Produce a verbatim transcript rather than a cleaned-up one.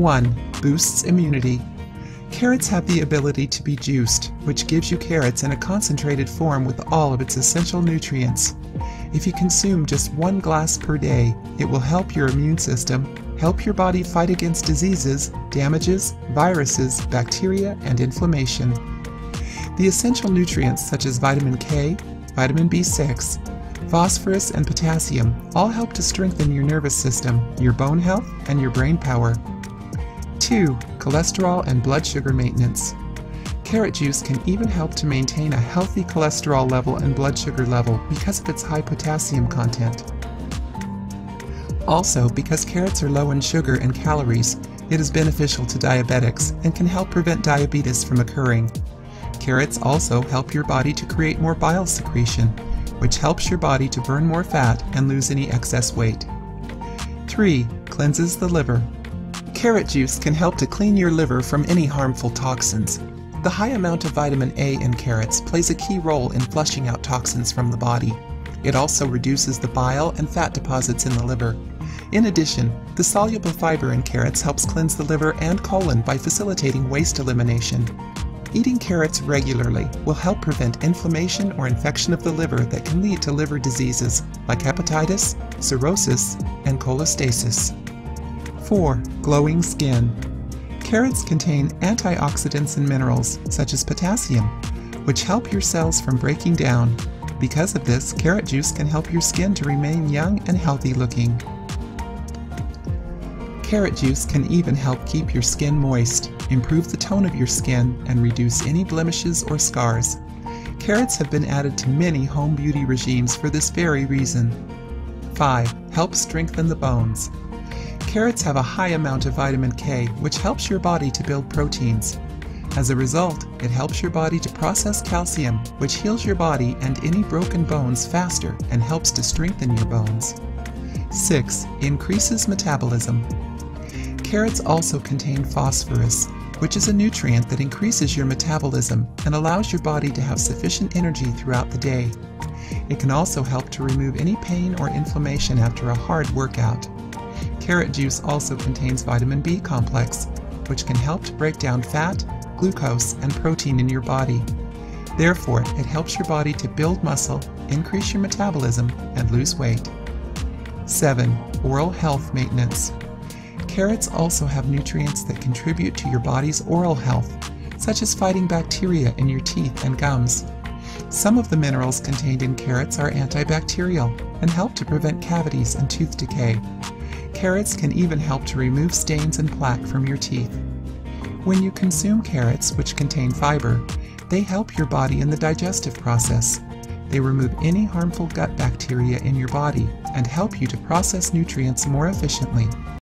one. Boosts immunity. Carrots have the ability to be juiced, which gives you carrots in a concentrated form with all of its essential nutrients. If you consume just one glass per day, it will help your immune system, help your body fight against diseases, damages, viruses, bacteria, and inflammation. The essential nutrients such as vitamin K, vitamin B six, phosphorus, and potassium all help to strengthen your nervous system, your bone health, and your brain power. two. Cholesterol and blood sugar maintenance. Carrot juice can even help to maintain a healthy cholesterol level and blood sugar level because of its high potassium content. Also, because carrots are low in sugar and calories, it is beneficial to diabetics and can help prevent diabetes from occurring. Carrots also help your body to create more bile secretion, which helps your body to burn more fat and lose any excess weight. three. Cleanses the liver. Carrot juice can help to clean your liver from any harmful toxins. The high amount of vitamin A in carrots plays a key role in flushing out toxins from the body. It also reduces the bile and fat deposits in the liver. In addition, the soluble fiber in carrots helps cleanse the liver and colon by facilitating waste elimination. Eating carrots regularly will help prevent inflammation or infection of the liver that can lead to liver diseases like hepatitis, cirrhosis, and cholestasis. four. Glowing skin. Carrots contain antioxidants and minerals, such as potassium, which help your cells from breaking down. Because of this, carrot juice can help your skin to remain young and healthy looking. Carrot juice can even help keep your skin moist, improve the tone of your skin, and reduce any blemishes or scars. Carrots have been added to many home beauty regimes for this very reason. five. Help strengthen the bones. Carrots have a high amount of vitamin K, which helps your body to build proteins. As a result, it helps your body to process calcium, which heals your body and any broken bones faster and helps to strengthen your bones. six. Increases metabolism. Carrots also contain phosphorus, which is a nutrient that increases your metabolism and allows your body to have sufficient energy throughout the day. It can also help to remove any pain or inflammation after a hard workout. Carrot juice also contains vitamin B complex, which can help to break down fat, glucose, and protein in your body. Therefore, it helps your body to build muscle, increase your metabolism, and lose weight. seven. Oral health maintenance. Carrots also have nutrients that contribute to your body's oral health, such as fighting bacteria in your teeth and gums. Some of the minerals contained in carrots are antibacterial and help to prevent cavities and tooth decay. Carrots can even help to remove stains and plaque from your teeth. When you consume carrots, which contain fiber, they help your body in the digestive process. They remove any harmful gut bacteria in your body and help you to process nutrients more efficiently.